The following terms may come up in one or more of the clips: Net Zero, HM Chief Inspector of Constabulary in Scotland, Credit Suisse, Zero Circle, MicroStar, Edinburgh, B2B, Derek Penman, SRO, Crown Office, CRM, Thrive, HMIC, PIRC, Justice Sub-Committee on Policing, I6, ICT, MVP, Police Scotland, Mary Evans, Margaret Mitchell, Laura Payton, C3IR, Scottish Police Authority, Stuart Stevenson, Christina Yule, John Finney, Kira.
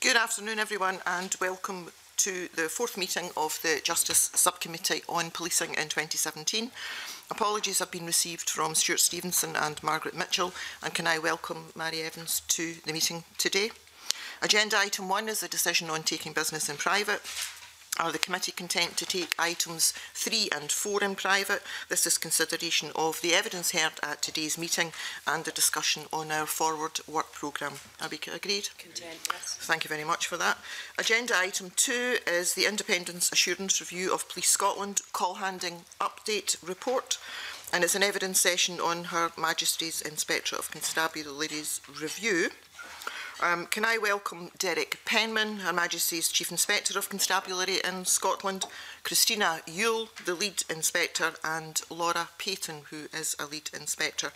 Good afternoon, everyone, and welcome to the fourth meeting of the Justice Sub-Committee on Policing in 2017. Apologies have been received from Stuart Stevenson and Margaret Mitchell, and can I welcome Mary Evans to the meeting today. Agenda item 1 is a decision on taking business in private. Are the committee content to take items 3 and 4 in private? This is consideration of the evidence heard at today's meeting and a discussion on our forward work programme. Are we agreed? Content, yes. Thank you very much for that. Agenda item 2 is the Independence Assurance Review of Police Scotland Call Handing Update Report, and it's an evidence session on Her Majesty's Inspector of Constabulary's review. Can I welcome Derek Penman, Her Majesty's Chief Inspector of Constabulary in Scotland, Christina Yule, the Lead Inspector, and Laura Payton, who is a Lead Inspector.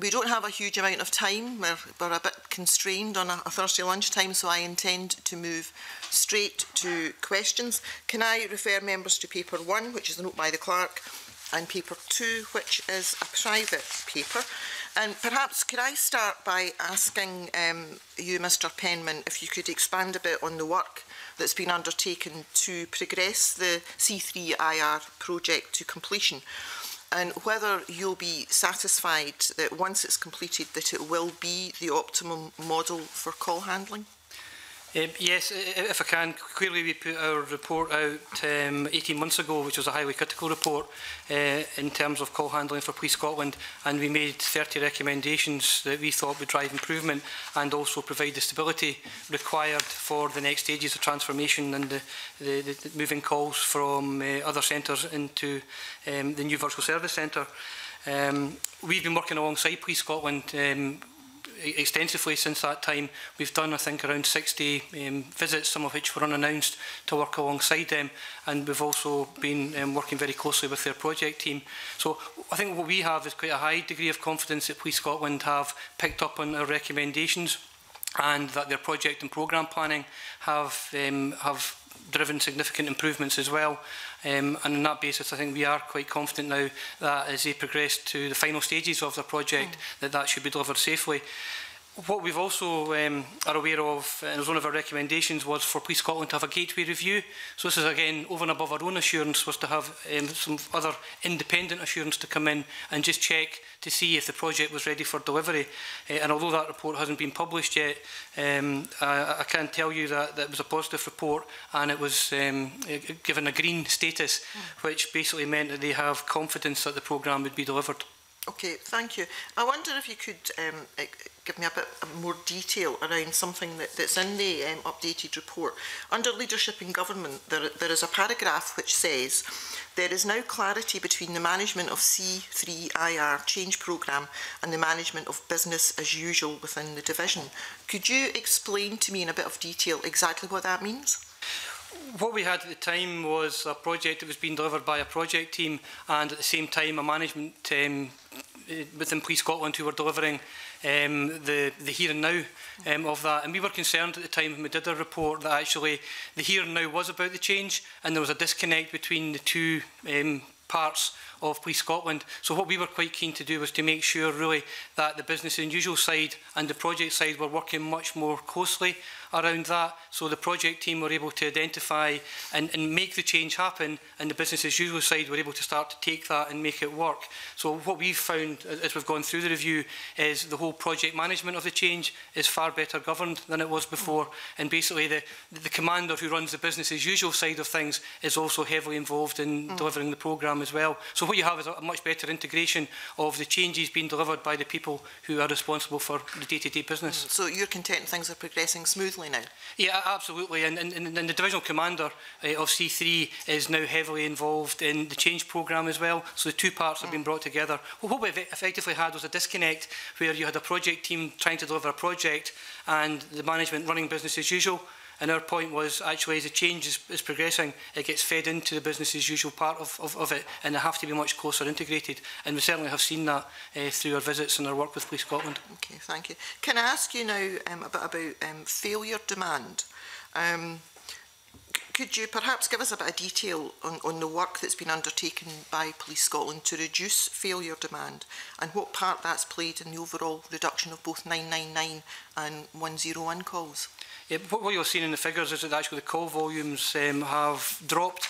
We don't have a huge amount of time. We're a bit constrained on a Thursday lunchtime, so I intend to move straight to questions. Can I refer members to Paper 1, which is a note by the Clerk, and Paper 2, which is a private paper. And perhaps could I start by asking you, Mr Penman, if you could expand a bit on the work that's been undertaken to progress the C3IR project to completion, and whether you'll be satisfied that once it's completed that it will be the optimum model for call handling? Yes, if I can, clearly we put our report out 18 months ago, which was a highly critical report in terms of call handling for Police Scotland, and we made 30 recommendations that we thought would drive improvement and also provide the stability required for the next stages of transformation and the moving calls from other centres into the new virtual service centre. We've been working alongside Police Scotland extensively since that time. We've done, I think, around 60 visits, some of which were unannounced, to work alongside them, and we've also been working very closely with their project team. So I think what we have is quite a high degree of confidence that Police Scotland have picked up on our recommendations, and that their project and programme planning have driven significant improvements as well. And on that basis, I think we are quite confident now that as they progress to the final stages of the project, that should be delivered safely. What we've also are aware of, and as one of our recommendations, was for Police Scotland to have a gateway review. So this is, again, over and above our own assurance, was to have some other independent assurance to come in and just check to see if the project was ready for delivery. And although that report hasn't been published yet, I can tell you that it was a positive report, and it was given a green status, which basically meant that they have confidence that the programme would be delivered. Okay, thank you. I wonder if you could give me a bit more detail around something that's in the updated report. Under Leadership and Government, there is a paragraph which says, "There is now clarity between the management of C3IR change programme and the management of business as usual within the division." Could you explain to me in a bit of detail exactly what that means? What we had at the time was a project that was being delivered by a project team, and at the same time a management within Police Scotland who were delivering the here and now of that. And we were concerned at the time when we did our report that actually the here and now was about the change, and there was a disconnect between the two parts of Police Scotland. So what we were quite keen to do was to make sure really that the business as usual side and the project side were working much more closely around that, so the project team were able to identify and make the change happen, and the business as usual side were able to start to take that and make it work. So what we've found as we've gone through the review is the whole project management of the change is far better governed than it was before, and basically the commander who runs the business as usual side of things is also heavily involved in delivering the programme as well. So what you have is a much better integration of the changes being delivered by the people who are responsible for the day-to-day business. So you're content things are progressing smoothly now? Yeah, absolutely. And the divisional commander of C3 is now heavily involved in the change programme as well. So the two parts have been brought together. Well, what we've effectively had was a disconnect where you had a project team trying to deliver a project and the management running business as usual. And our point was, actually, as the change is progressing, it gets fed into the business-as-usual part of it, and they have to be much closer integrated. And we certainly have seen that through our visits and our work with Police Scotland. OK, thank you. Can I ask you now a bit about failure demand? could you perhaps give us a bit of detail on the work that's been undertaken by Police Scotland to reduce failure demand and what part that's played in the overall reduction of both 999 and 101 calls? Yeah, what you're seeing in the figures is that actually the call volumes have dropped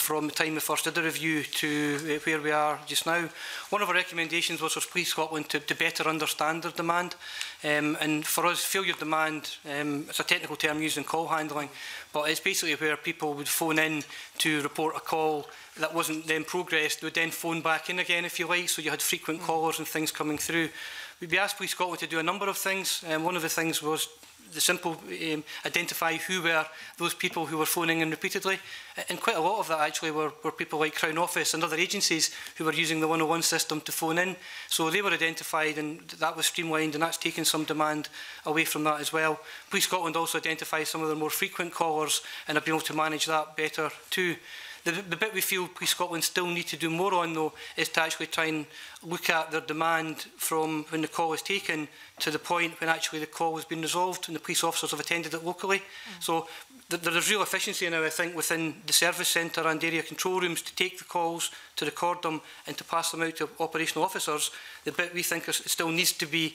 from the time we first did the review to where we are just now. One of our recommendations was for Police Scotland to better understand their demand. And for us, failure demand, it's a technical term used in call handling, but it's basically where people would phone in to report a call that wasn't then progressed. They would then phone back in again, if you like, so you had frequent callers and things coming through. We asked Police Scotland to do a number of things, and one of the things was the simple identify who were those people who were phoning in repeatedly. And quite a lot of that actually were people like Crown Office and other agencies who were using the 101 system to phone in. So they were identified and that was streamlined, and that's taken some demand away from that as well. Police Scotland also identifies some of the more frequent callers and have been able to manage that better too. The bit we feel Police Scotland still need to do more on, though, is to actually try and look at their demand from when the call is taken to the point when actually the call has been resolved and the police officers have attended it locally. So there's real efficiency now, I think, within the service centre and area control rooms to take the calls, to record them and to pass them out to operational officers. The bit we think still needs to be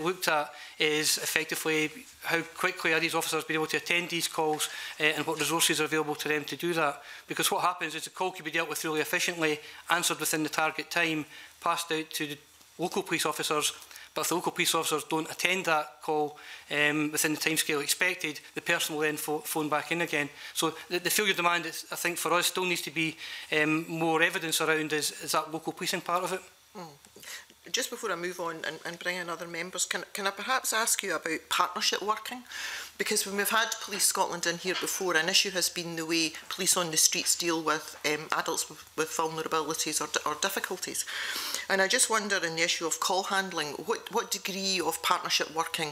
looked at is effectively how quickly are these officers being able to attend these calls and what resources are available to them to do that. Because what happens is the call could be dealt with really efficiently, answered within the target time, passed out to the local police officers, but if the local police officers don't attend that call within the timescale expected, the person will then phone back in again. So the failure demand, I think, for us still needs to be more evidence around is that local policing part of it. Just before I move on and bring in other members, can I perhaps ask you about partnership working? Because when we've had Police Scotland in here before, an issue has been the way police on the streets deal with adults with vulnerabilities or difficulties. And I just wonder, in the issue of call handling, what degree of partnership working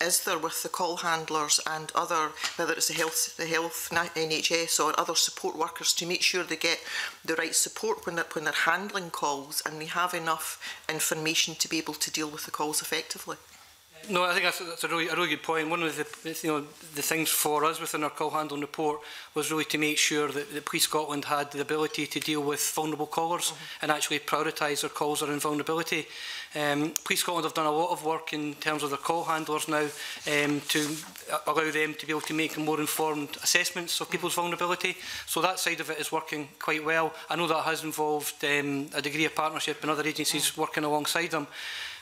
is there with the call handlers and other, whether it's the health NHS or other support workers, to make sure they get the right support when they're handling calls and they have enough information to be able to deal with the calls effectively? No, I think that's a really good point. One of the things for us within our call handling report was really to make sure that Police Scotland had the ability to deal with vulnerable callers and actually prioritise their calls around vulnerability. Police Scotland have done a lot of work in terms of their call handlers now to allow them to be able to make more informed assessments of people's vulnerability. So that side of it is working quite well. I know that has involved a degree of partnership and other agencies working alongside them.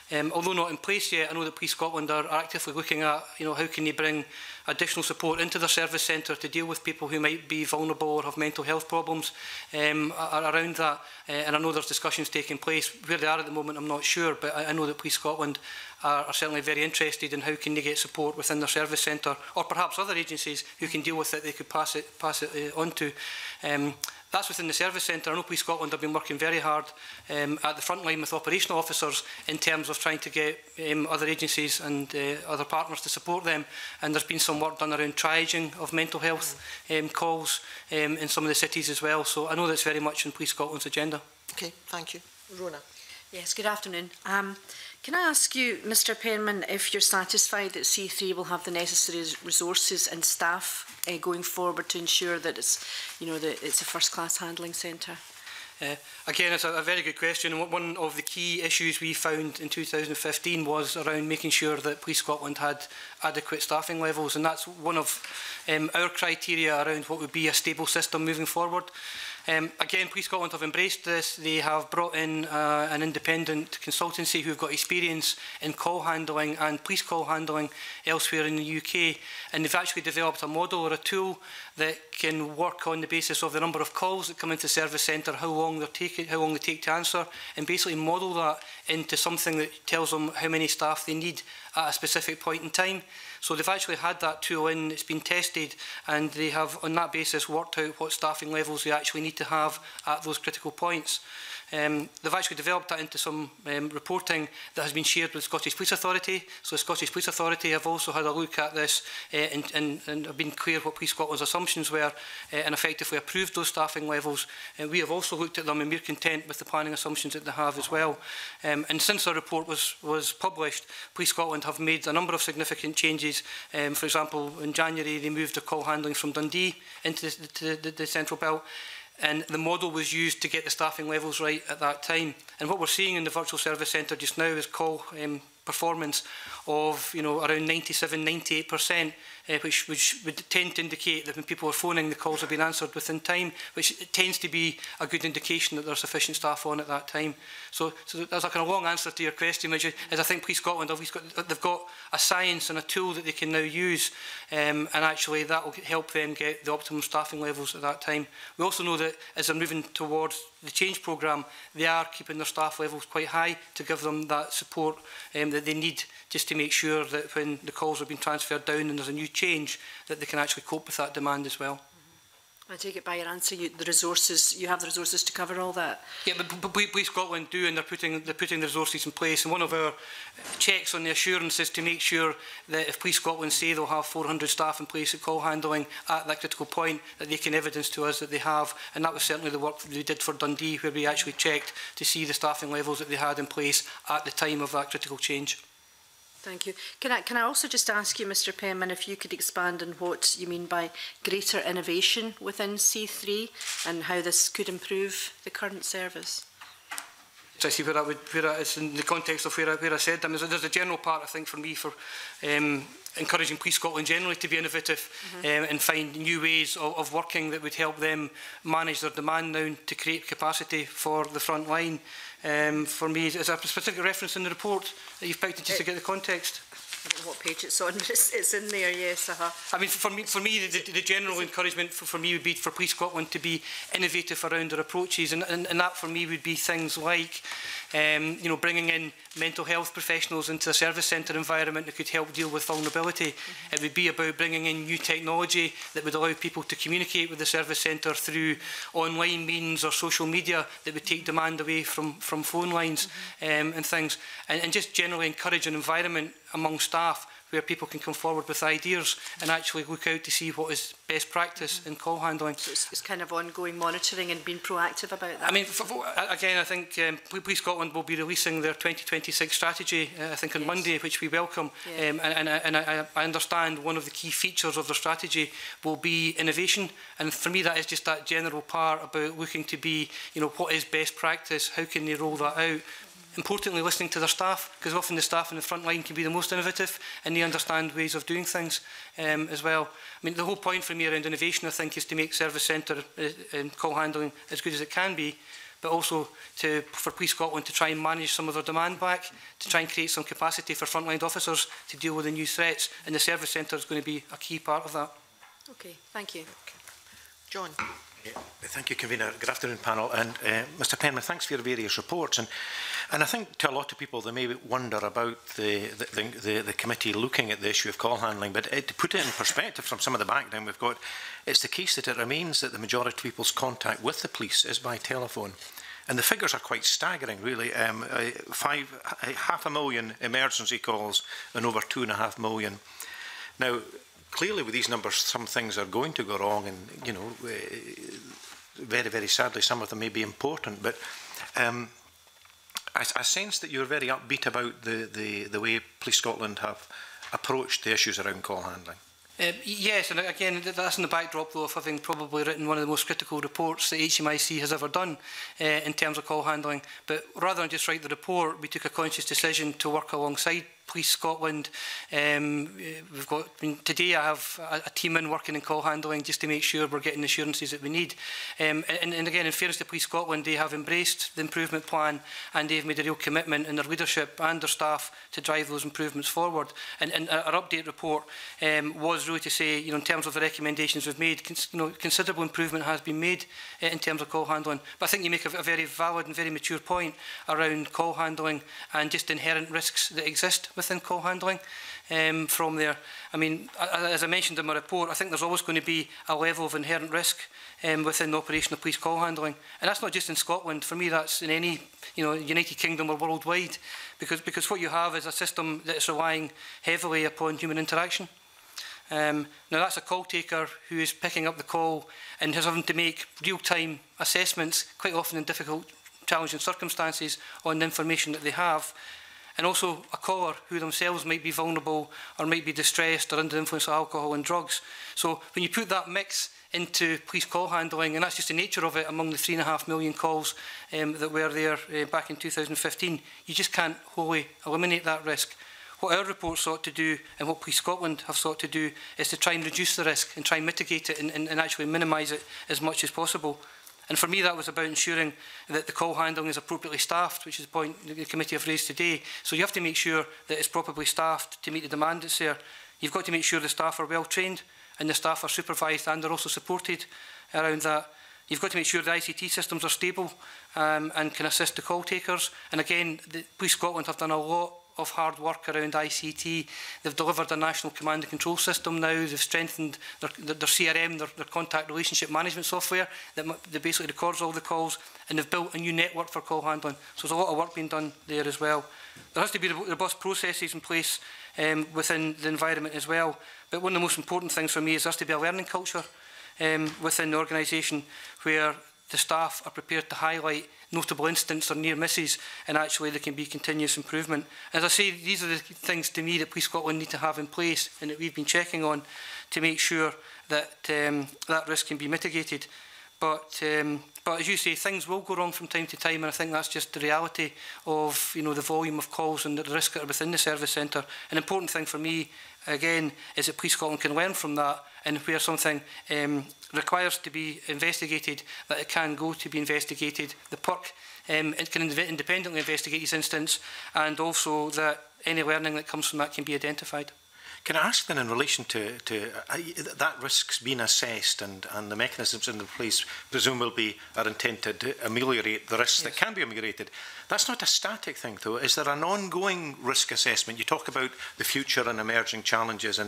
Although not in place yet, I know that Police Scotland are actively looking at, how can they bring additional support into their service centre to deal with people who might be vulnerable or have mental health problems around that. And I know there's discussions taking place. Where they are at the moment, I'm not sure, but I know that Police Scotland are certainly very interested in how can they get support within their service centre, or perhaps other agencies who can deal with it, they could pass it on to. That's within the service centre. I know Police Scotland have been working very hard at the front line with operational officers in terms of trying to get other agencies and other partners to support them. And there's been some work done around triaging of mental health calls in some of the cities as well. So I know that's very much on Police Scotland's agenda. Okay, thank you. Rona. Yes, good afternoon. Can I ask you, Mr Penman, if you're satisfied that C3 will have the necessary resources and staff going forward to ensure that it's a first-class handling centre? Again, it's a very good question. One of the key issues we found in 2015 was around making sure that Police Scotland had adequate staffing levels, and that's one of our criteria around what would be a stable system moving forward. Again, Police Scotland have embraced this. They have brought in an independent consultancy who've got experience in call handling and police call handling elsewhere in the UK, and they've actually developed a model or a tool that can work on the basis of the number of calls that come into the service centre, how long they take to answer, and basically model that into something that tells them how many staff they need at a specific point in time. So they've actually had that tool in, it's been tested, and they have on that basis worked out what staffing levels they actually need to have at those critical points. They've actually developed that into some reporting that has been shared with Scottish Police Authority. So the Scottish Police Authority have also had a look at this and have been clear what Police Scotland's assumptions were and effectively approved those staffing levels. We have also looked at them and we're content with the planning assumptions that they have as well. And since the report was published, Police Scotland have made a number of significant changes. For example, in January they moved the call handling from Dundee into the Central Belt. And the model was used to get the staffing levels right at that time. And what we're seeing in the virtual service centre just now is call performance of around 97, 98%, which would tend to indicate that when people are phoning, the calls have been answered within time, which tends to be a good indication that there's sufficient staff on at that time. So that's a kind of long answer to your question, which is I think Police Scotland, they've got a science and a tool that they can now use, and actually that will help them get the optimum staffing levels at that time. We also know that as they're moving towards the change programme, they are keeping their staff levels quite high to give them that support that they need, just to make sure that when the calls have been transferred down and there's a new change, that they can actually cope with that demand as well. I take it by your answer, you have the resources to cover all that? Yeah, but Police Scotland do, and they're putting the resources in place. And one of our checks on the assurance is to make sure that if Police Scotland say they'll have 400 staff in place at call handling at that critical point, that they can evidence to us that they have. And that was certainly the work that we did for Dundee, where we actually checked to see the staffing levels that they had in place at the time of that critical change. Thank you. Can I also just ask you, Mr. Penman, if you could expand on what you mean by greater innovation within C3 and how this could improve the current service? So I see where it's in the context of where I said. I mean, there's a general part, I think, for me, for encouraging Police Scotland generally to be innovative and find new ways of working that would help them manage their demand now to create capacity for the front line. For me, is there a specific reference in the report that you've picked just to get the context? I don't know what page it's on, but it's in there, yes. I mean, for me, the general encouragement for me would be for Police Scotland to be innovative around their approaches, and that for me would be things like, bringing in mental health professionals into the service centre environment that could help deal with vulnerability. It would be about bringing in new technology that would allow people to communicate with the service centre through online means or social media that would take demand away from phone lines and things, and just generally encourage an environment among staff where people can come forward with ideas and actually look out to see what is best practice in call handling. So it's kind of ongoing monitoring and being proactive about that. I mean, again, I think Police Scotland will be releasing their 2026 strategy, I think, on Monday, which we welcome. Yeah. And I understand one of the key features of their strategy will be innovation. And for me, that is just that general part about looking to be, what is best practice? How can they roll that out? Importantly, listening to their staff, because often the staff in the front line can be the most innovative and they understand ways of doing things as well. I mean, the whole point for me around innovation, I think, is to make service centre and call handling as good as it can be, but also for Police Scotland to try and manage some of their demand back, to try and create some capacity for frontline officers to deal with the new threats, and the service centre is going to be a key part of that. Okay, thank you. John. Thank you, Convener. Good afternoon, panel. And Mr. Penman, thanks for your various reports. And I think to a lot of people, they may wonder about the committee looking at the issue of call handling. But to put it in perspective from some of the background we've got, it's the case that it remains that the majority of people's contact with the police is by telephone. And the figures are quite staggering, really. Half a million emergency calls and over 2.5 million. Now, clearly, with these numbers, some things are going to go wrong, and very, very sadly, some of them may be important. But I sense that you're very upbeat about the way Police Scotland have approached the issues around call handling. Yes, and again, that's in the backdrop, though, of having probably written one of the most critical reports that HMIC has ever done in terms of call handling. But rather than just write the report, we took a conscious decision to work alongside Police Scotland. Today I have a team in working in call handling just to make sure we're getting the assurances that we need. And again, in fairness to Police Scotland, they have embraced the improvement plan and they've made a real commitment in their leadership and their staff to drive those improvements forward. And our update report was really to say, in terms of the recommendations we've made, considerable improvement has been made in terms of call handling. But I think you make a very valid and very mature point around call handling and just inherent risks that exist within call handling from there. I mean, as I mentioned in my report, I think there's always going to be a level of inherent risk within the operation of police call handling. And that's not just in Scotland. For me, that's in any, you know, United Kingdom or worldwide, because what you have is a system that's relying heavily upon human interaction. Now, that's a call taker who is picking up the call and is having to make real-time assessments, quite often in difficult, challenging circumstances, on the information that they have, and also a caller who themselves might be vulnerable or might be distressed or under the influence of alcohol and drugs. So when you put that mix into police call handling, and that's just the nature of it among the 3.5 million calls that were there back in 2015, you just can't wholly eliminate that risk. What our report sought to do, and what Police Scotland have sought to do, is to try and reduce the risk and try and mitigate it and actually minimise it as much as possible. And for me, that was about ensuring that the call handling is appropriately staffed, which is the point the committee have raised today. So you have to make sure that it's properly staffed to meet the demand that's there. You've got to make sure the staff are well trained and the staff are supervised and are also supported around that. You've got to make sure the ICT systems are stable and can assist the call takers. And again, the Police Scotland have done a lot of hard work around ICT. They've delivered a national command and control system now. They've strengthened their CRM, their contact relationship management software that basically records all the calls, and they've built a new network for call handling. So there's a lot of work being done there as well. There has to be robust processes in place within the environment as well. But one of the most important things for me is there has to be a learning culture within the organisation where the staff are prepared to highlight notable incidents or near misses, and actually there can be continuous improvement. As I say, these are the things to me that Police Scotland need to have in place and that we've been checking on to make sure that that risk can be mitigated. But as you say, things will go wrong from time to time, and I think that's just the reality of, you know, the volume of calls and the risks that are within the service centre. An important thing for me, again, is that Police Scotland can learn from that, and where something requires to be investigated, that it can go to be investigated. The PIRC it can independently investigate these incidents, and also that any learning that comes from that can be identified. Can I ask then, in relation to that risk's been assessed, and the mechanisms in the place presumably are intended to ameliorate the risks, yes, that can be ameliorated. That's not a static thing, though. Is there an ongoing risk assessment? You talk about the future and emerging challenges,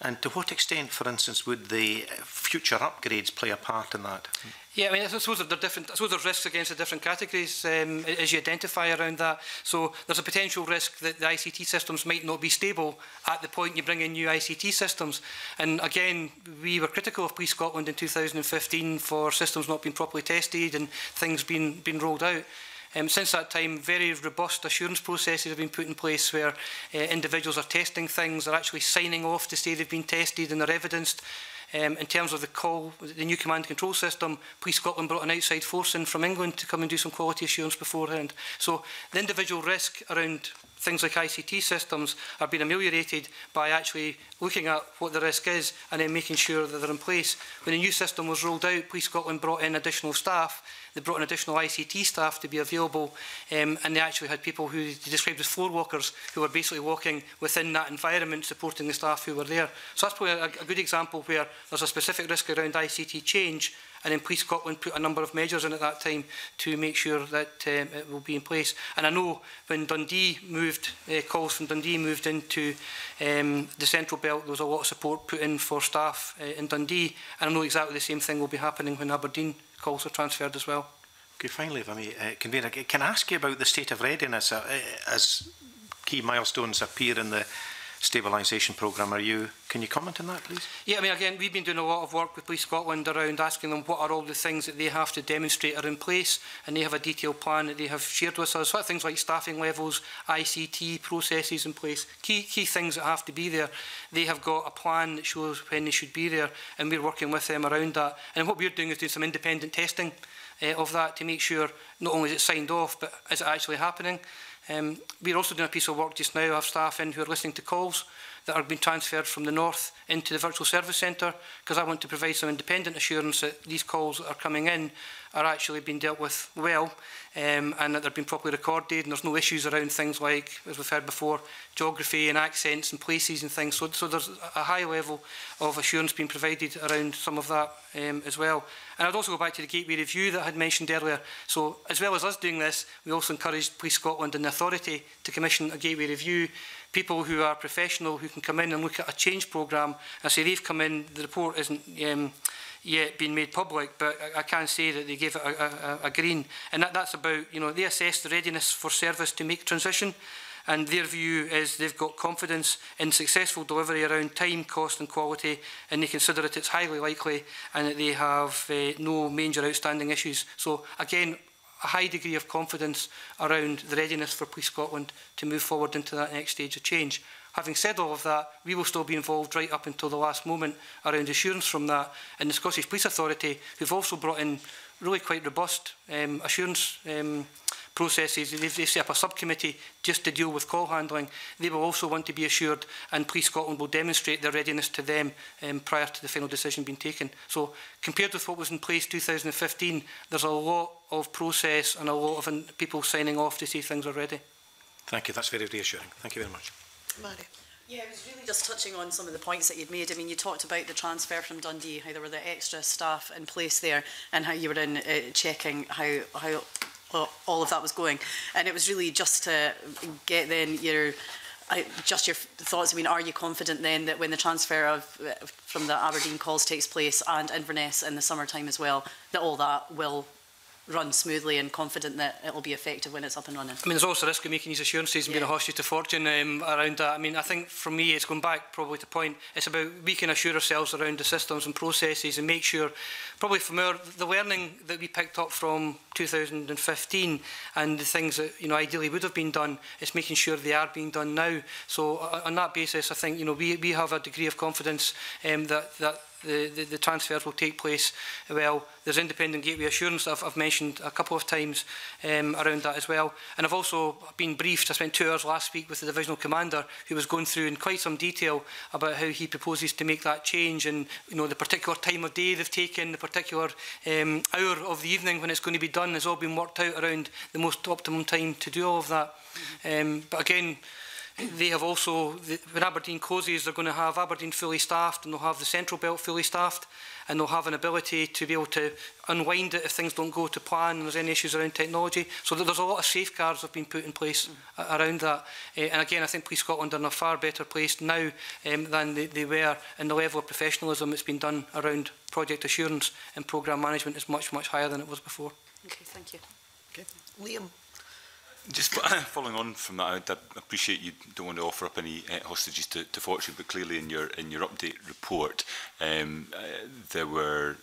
and to what extent, for instance, would the future upgrades play a part in that? Yeah, I mean, I suppose there are different. I suppose there's risks against the different categories as you identify around that. So there's a potential risk that the ICT systems might not be stable at the point you bring in new ICT systems. And again, we were critical of Police Scotland in 2015 for systems not being properly tested and things being rolled out. Since that time, very robust assurance processes have been put in place where individuals are testing things, they're actually signing off to say they've been tested and they're evidenced. In terms of the new command and control system, Police Scotland brought an outside force in from England to come and do some quality assurance beforehand. So the individual risk around things like ICT systems are being ameliorated by actually looking at what the risk is and then making sure that they're in place. When a new system was rolled out, Police Scotland brought in additional staff. They brought in additional ICT staff to be available, and they actually had people who they described as floor walkers who were basically walking within that environment, supporting the staff who were there. So that's probably a good example where there's a specific risk around ICT change, and then Police Scotland put a number of measures in at that time to make sure that it will be in place. And I know when Dundee moved, calls from Dundee moved into the Central Belt, there was a lot of support put in for staff in Dundee, and I know exactly the same thing will be happening when Aberdeen calls are transferred as well. Okay, finally, if I may, Convener, can I ask you about the state of readiness as key milestones appear in the stabilisation programme? Can you comment on that, please? Yeah, I mean, again, we've been doing a lot of work with Police Scotland around asking them what are all the things that they have to demonstrate are in place, and they have a detailed plan that they have shared with us. So things like staffing levels, ICT processes in place, key things that have to be there. They have got a plan that shows when they should be there, and we're working with them around that. And what we're doing is doing some independent testing of that to make sure not only is it signed off, but is it actually happening? We're also doing a piece of work just now. I have staff in who are listening to calls that are being transferred from the north into the virtual service centre, because I want to provide some independent assurance that these calls that are coming in are actually being dealt with well, and that they're being properly recorded, and there's no issues around things like, as we've heard before, geography and accents and places and things. So there's a high level of assurance being provided around some of that as well. And I'd also go back to the Gateway Review that I had mentioned earlier. So as well as us doing this, we also encouraged Police Scotland and the authority to commission a Gateway Review people who are professional, who can come in and look at a change programme and say they've come in, the report isn't yet been made public, but I can say that they gave it a green. And that's about, you know, they assess the readiness for service to make transition, and their view is they've got confidence in successful delivery around time, cost and quality, and they consider that it's highly likely and that they have no major outstanding issues. So again, a high degree of confidence around the readiness for Police Scotland to move forward into that next stage of change. Having said all of that, we will still be involved right up until the last moment around assurance from that. And the Scottish Police Authority, who've also brought in really quite robust assurance processes. They set up a subcommittee just to deal with call handling. They will also want to be assured, and Police Scotland will demonstrate their readiness to them prior to the final decision being taken. So compared with what was in place 2015, there's a lot of process and a lot of people signing off to say things are ready. Thank you. That's very reassuring. Thank you very much. Mary. Yeah, I was really just touching on some of the points that you'd made. I mean, you talked about the transfer from Dundee, how there were the extra staff in place there, and how you were in checking how all of that was going. And it was really just to get then your thoughts. I mean, are you confident then that when the transfer from the Aberdeen calls takes place and Inverness in the summertime as well, that all that will run smoothly, and confident that it will be effective when it's up and running? I mean, there's also a risk of making these assurances and being a hostage to fortune around that. I mean, I think for me, it's going back probably to point, it's about we can assure ourselves around the systems and processes and make sure, probably from the learning that we picked up from 2015 and the things that, you know, ideally would have been done, it's making sure they are being done now. So on that basis, I think, you know, we have a degree of confidence that the transfers will take place well. There's independent gateway assurance that I've mentioned a couple of times around that as well. And I've also been briefed. I spent 2 hours last week with the divisional commander, who was going through in quite some detail about how he proposes to make that change, and, you know, the particular time of day they've taken, the particular hour of the evening when it's going to be done, has all been worked out around the most optimum time to do all of that. But again, they have also, when Aberdeen closes, they're going to have Aberdeen fully staffed, and they'll have the Central Belt fully staffed, and they'll have an ability to be able to unwind it if things don't go to plan and there's any issues around technology. So there's a lot of safeguards that have been put in place around that. And again, I think Police Scotland are in a far better place now than they were, and the level of professionalism that's been done around project assurance and programme management is much, much higher than it was before. Okay, thank you. Okay. Liam. Just following on from that, I appreciate you don't want to offer up any hostages to fortune, but clearly in your update report, there were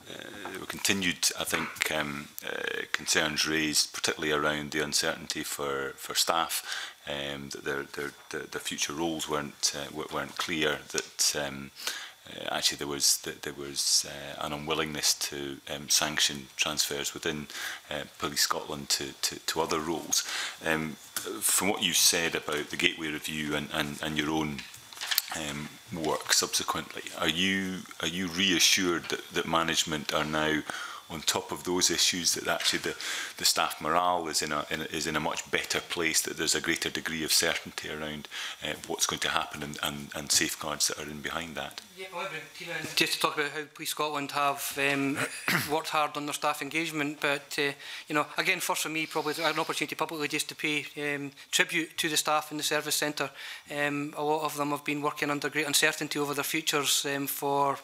continued, I think, concerns raised, particularly around the uncertainty for staff, that their future roles weren't clear. That actually there was an unwillingness to sanction transfers within Police Scotland to other roles. From what you said about the Gateway Review and your own work subsequently, are you reassured that management are now on top of those issues, that actually the staff morale is in a much better place, that there's a greater degree of certainty around what's going to happen and safeguards that are in behind that? Yeah, well, just to talk about how Police Scotland have worked hard on their staff engagement, but you know, again, first for me, probably an opportunity publicly just to pay tribute to the staff in the service centre. A lot of them have been working under great uncertainty over their futures for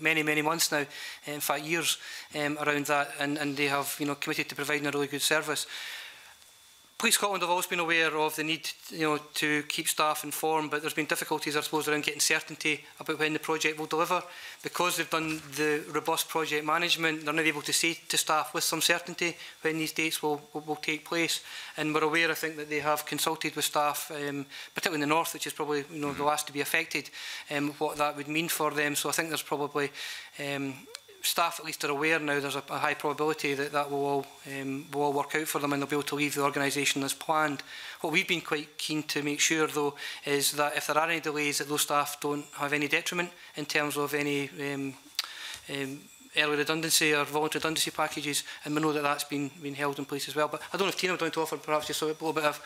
many, many months now, in fact years, around that, and they have, you know, committed to providing a really good service. Police Scotland have always been aware of the need, you know, to keep staff informed, but there's been difficulties, I suppose, around getting certainty about when the project will deliver. Because they've done the robust project management, they're now able to say to staff with some certainty when these dates will take place. And we're aware, I think, that they have consulted with staff, particularly in the north, which is probably, you know, the last to be affected, what that would mean for them. So I think there's probably staff at least are aware now there's a high probability that will all work out for them, and they'll be able to leave the organisation as planned. What we've been quite keen to make sure, though, is that if there are any delays, that those staff don't have any detriment in terms of any early redundancy or voluntary redundancy packages, and we know that that's been held in place as well. But I don't know if Tina would like to offer perhaps just a little bit of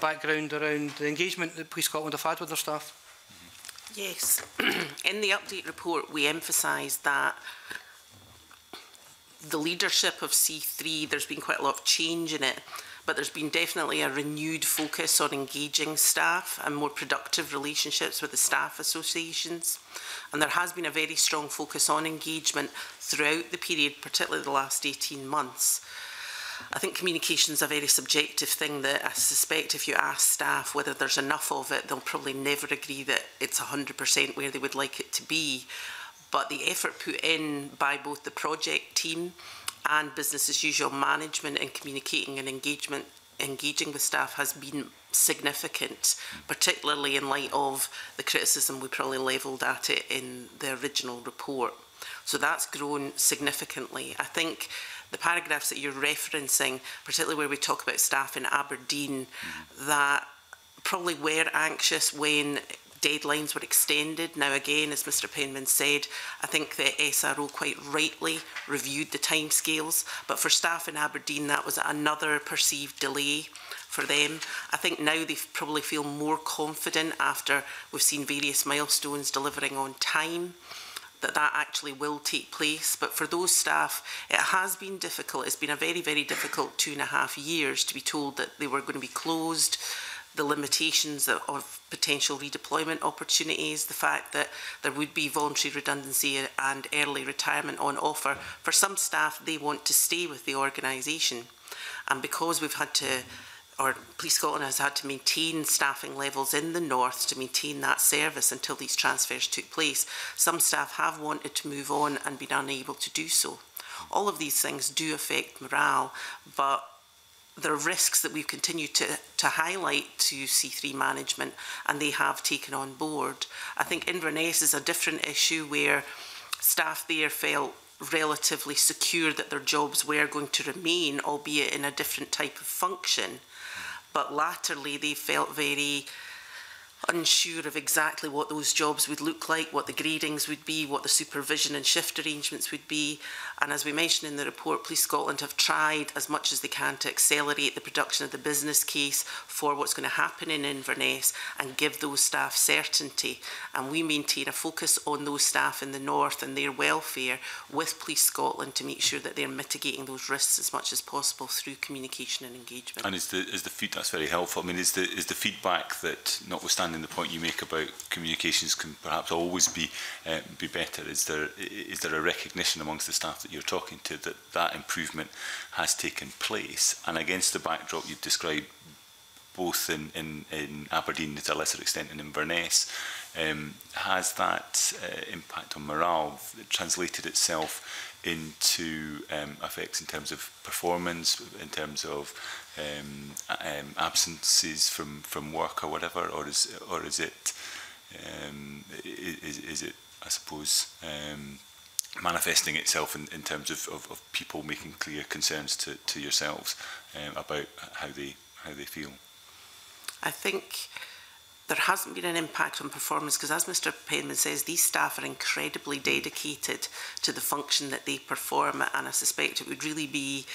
background around the engagement that Police Scotland have had with their staff. Yes. In the update report, we emphasised that the leadership of C3, there's been quite a lot of change in it, but there's been definitely a renewed focus on engaging staff and more productive relationships with the staff associations. And there has been a very strong focus on engagement throughout the period, particularly the last 18 months. I think communication is a very subjective thing that I suspect if you ask staff whether there's enough of it, they'll probably never agree that it's 100% where they would like it to be. But the effort put in by both the project team and business as usual management in communicating and engaging with staff has been significant, particularly in light of the criticism we probably levelled at it in the original report. So that's grown significantly. I think the paragraphs that you're referencing, particularly where we talk about staff in Aberdeen, that probably were anxious when deadlines were extended. Now again, as Mr Penman said, I think the SRO quite rightly reviewed the timescales, but for staff in Aberdeen that was another perceived delay for them. I think now they probably feel more confident after we've seen various milestones delivering on time, that that actually will take place. But for those staff, it has been difficult. It's been a very, very difficult 2.5 years to be told that they were going to be closed, the limitations of potential redeployment opportunities, the fact that there would be voluntary redundancy and early retirement on offer. For some staff, they want to stay with the organisation. And because we've had to, or Police Scotland has had to maintain staffing levels in the north to maintain that service until these transfers took place, some staff have wanted to move on and been unable to do so. All of these things do affect morale, but there are risks that we've continued to highlight to C3 management, and they have taken on board. I think Inverness is a different issue where staff there felt relatively secure that their jobs were going to remain, albeit in a different type of function. But latterly, they felt very unsure of exactly what those jobs would look like, what the gradings would be, what the supervision and shift arrangements would be. And as we mentioned in the report, Police Scotland have tried as much as they can to accelerate the production of the business case for what's going to happen in Inverness and give those staff certainty. And we maintain a focus on those staff in the north and their welfare with Police Scotland to make sure that they're mitigating those risks as much as possible through communication and engagement. And that's very helpful. I mean, is the feedback that, notwithstanding the point you make about communications can perhaps always be better, is there a recognition amongst the staff that you're talking to that that improvement has taken place, and against the backdrop you've described both in Aberdeen, to a lesser extent in Inverness, has that impact on morale translated itself into effects in terms of performance, in terms of absences from work or whatever, or is it I suppose manifesting itself in terms of people making clear concerns to yourselves about how they feel? I think there hasn't been an impact on performance because, as Mr Penman says, these staff are incredibly dedicated to the function that they perform, and I suspect it would really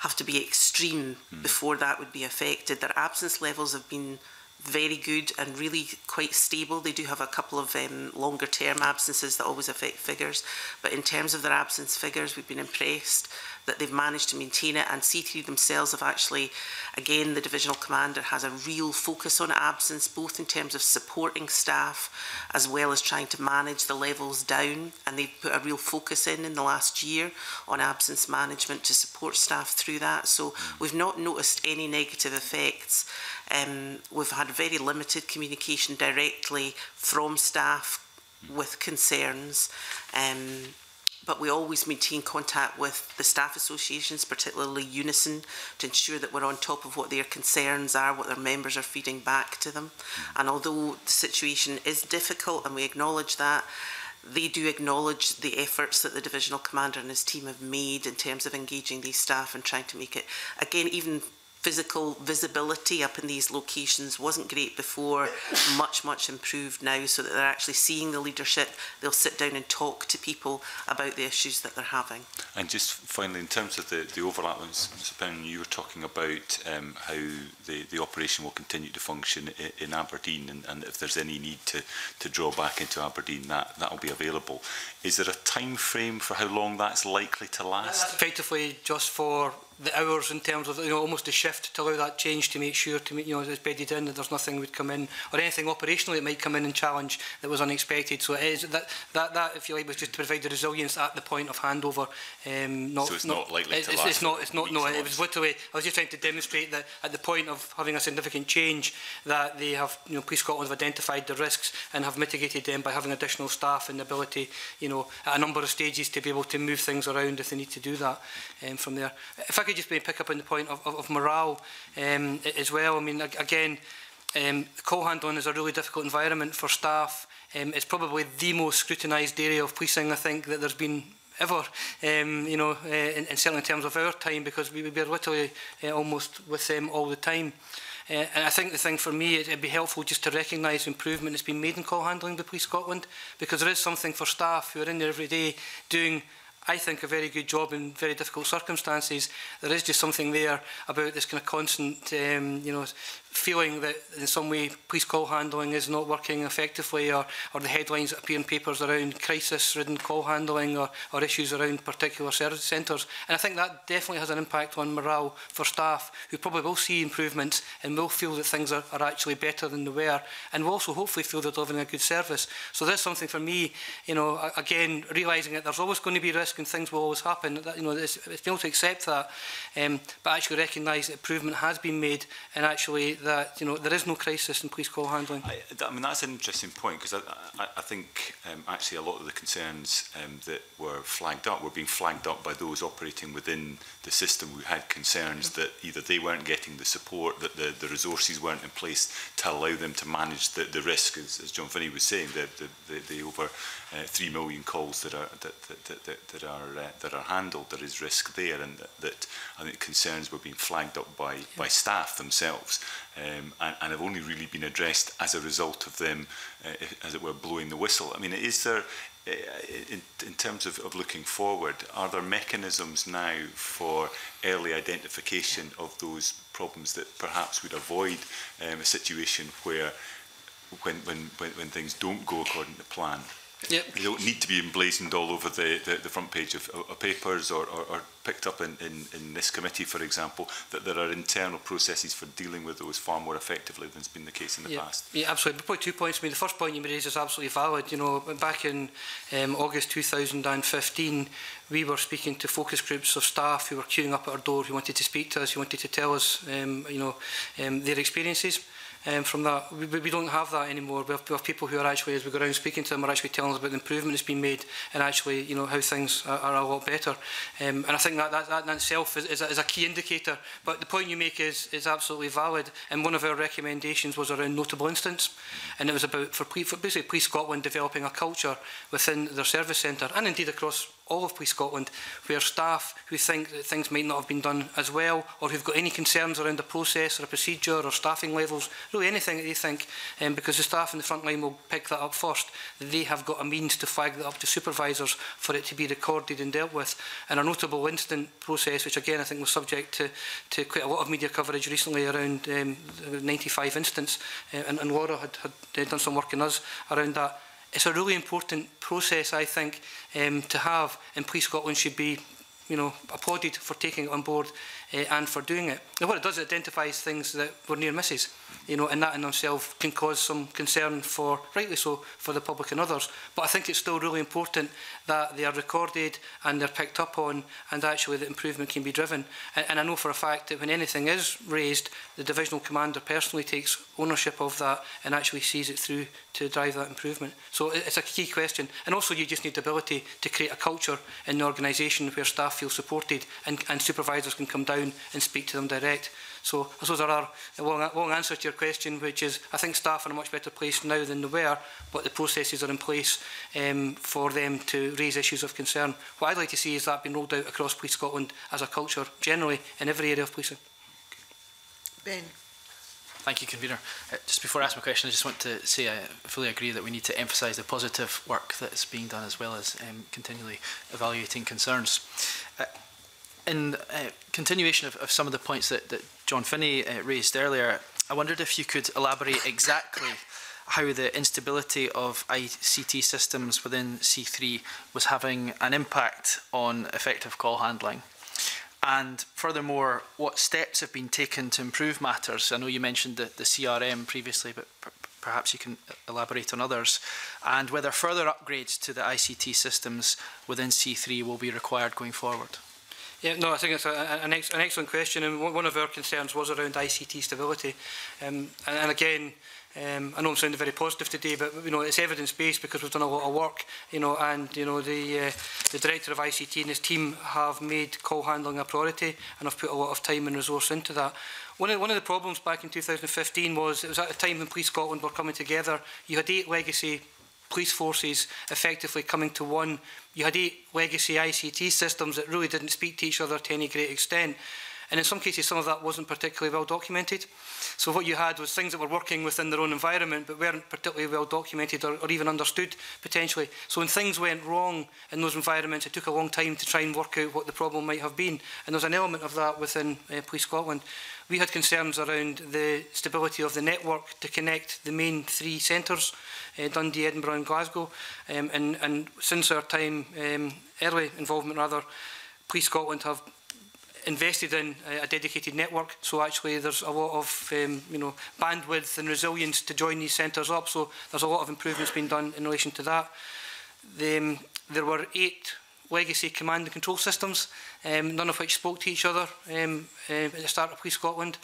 have to be extreme before that would be affected. Their absence levels have been very good and really quite stable. They do have a couple of longer term absences that always affect figures, but in terms of their absence figures, we've been impressed that they've managed to maintain it. And C3 themselves have actually, again, the divisional commander has a real focus on absence, both in terms of supporting staff as well as trying to manage the levels down. And they've put a real focus in the last year on absence management to support staff through that. So we've not noticed any negative effects. We've had very limited communication directly from staff with concerns. But we always maintain contact with the staff associations, particularly Unison, to ensure that we're on top of what their concerns are, what their members are feeding back to them. And although the situation is difficult and we acknowledge that, they do acknowledge the efforts that the divisional commander and his team have made in terms of engaging these staff and trying to make it, again, even physical visibility up in these locations wasn't great before, much improved now, so that they're actually seeing the leadership. They'll sit down and talk to people about the issues that they're having. And just finally, in terms of the overlap, Mr Penman, you were talking about how the operation will continue to function in Aberdeen, and if there's any need to draw back into Aberdeen, that'll be available. Is there a time frame for how long that's likely to last? Effectively, just for the hours in terms of, you know, almost a shift to allow that change to make sure to make, you know, it's bedded in, that there's nothing would come in or anything operationally that might come in and challenge that was unexpected. So it is that if you like was just to provide the resilience at the point of handover. So it's not likely to last. It's not. It was literally, I was just trying to demonstrate that at the point of having a significant change that they have, you know, Police Scotland have identified the risks and have mitigated them by having additional staff and the ability, you know, at a number of stages to be able to move things around if they need to do that from there. If I could just maybe pick up on the point of morale as well. I mean, again, call handling is a really difficult environment for staff. It's probably the most scrutinised area of policing, I think, that there's been ever, you know, and certainly in terms of our time, because we were literally almost with them all the time. And I think the thing for me, it would be helpful just to recognise improvement that's been made in call handling by Police Scotland, because there is something for staff who are in there every day doing, I think, a very good job in very difficult circumstances. There is just something there about this kind of constant, you know, feeling that in some way police call handling is not working effectively, or the headlines that appear in papers around crisis-ridden call handling or issues around particular service centres. And I think that definitely has an impact on morale for staff, who probably will see improvements and will feel that things are actually better than they were, and will also hopefully feel they're delivering a good service. So there's something for me, you know, again, realising that there's always going to be risk and things will always happen. That, you know, it's being able to accept that, but actually recognise that improvement has been made, and actually that, you know, there is no crisis in police call handling. I mean, that's an interesting point, because I think actually a lot of the concerns that were flagged up were being flagged up by those operating within the system who had concerns that either they weren't getting the support, that the resources weren't in place to allow them to manage the risk, as John Finney was saying, the over 3 million calls that are handled. There is risk there, and that I think concerns were being flagged up by staff themselves. And have only really been addressed as a result of them, as it were, blowing the whistle. I mean, is there, in terms of looking forward, are there mechanisms now for early identification of those problems that perhaps would avoid a situation where, when things don't go according to plan, yep, they don't need to be emblazoned all over the front page of papers or picked up in this committee, for example, that there are internal processes for dealing with those far more effectively than's been the case in the past. Yeah, absolutely. Probably 2 points. I mean, the first point you raised is absolutely valid. You know, back in August 2015, we were speaking to focus groups of staff who were queuing up at our door, who wanted to speak to us, who wanted to tell us, you know, their experiences. From that, we don't have that anymore. We have people who are actually, as we go around speaking to them, are actually telling us about the improvement that's been made, and actually, you know, how things are a lot better. And I think that in itself is a key indicator. But the point you make is absolutely valid. And one of our recommendations was around notable instance, and it was about for basically Police Scotland developing a culture within their service centre, and indeed across all of Police Scotland, where staff who think that things might not have been done as well, or who've got any concerns around a process or a procedure or staffing levels, really anything that they think, because the staff in the front line will pick that up first, they have got a means to flag that up to supervisors for it to be recorded and dealt with. And a notable incident process, which again I think was subject to quite a lot of media coverage recently around 95 incidents, and Laura had done some work in us around that. It's a really important process, I think, to have, and Police Scotland should be, you know, applauded for taking it on board and for doing it. And what it does, it identifies things that were near misses, you know, and that in itself can cause some concern, for, rightly so, for the public and others. But I think it's still really important that they are recorded and they're picked up on, and actually that improvement can be driven. And I know for a fact that when anything is raised, the divisional commander personally takes ownership of that and actually sees it through to drive that improvement. So it's a key question. And also you just need the ability to create a culture in the organisation where staff feel supported, and supervisors can come down and speak to them direct. So I suppose there are a long answer to your question, which is I think staff are in a much better place now than they were, but the processes are in place for them to raise issues of concern. What I'd like to see is that being rolled out across Police Scotland as a culture, generally in every area of policing. Ben. Thank you, Convener. Just before I ask my question, I just want to say I fully agree that we need to emphasise the positive work that is being done, as well as continually evaluating concerns. In continuation of some of the points that John Finney raised earlier, I wondered if you could elaborate exactly how the instability of ICT systems within C3 was having an impact on effective call handling. And furthermore, what steps have been taken to improve matters? I know you mentioned the CRM previously, but perhaps you can elaborate on others, and whether further upgrades to the ICT systems within C3 will be required going forward. Yeah, no, I think it's an excellent question, and one of our concerns was around ICT stability. And again, I know I'm sounding very positive today, but you know, it's evidence-based because we've done a lot of work. You know, and you know, the director of ICT and his team have made call handling a priority, and have put a lot of time and resource into that. One of the problems back in 2015 was, it was at a time when Police Scotland were coming together. You had 8 legacy police forces effectively coming to one. You had 8 legacy ICT systems that really didn't speak to each other to any great extent. And in some cases, some of that wasn't particularly well documented. So what you had was things that were working within their own environment, but weren't particularly well documented or even understood, potentially. So when things went wrong in those environments, it took a long time to try and work out what the problem might have been. And there's an element of that within Police Scotland. We had concerns around the stability of the network to connect the main 3 centres, Dundee, Edinburgh and Glasgow. And since our time, early involvement rather, Police Scotland have invested in a dedicated network, so actually there's a lot of you know, bandwidth and resilience to join these centres up, so there's a lot of improvements being done in relation to that. There were 8 legacy command and control systems, none of which spoke to each other at the start of Police Scotland.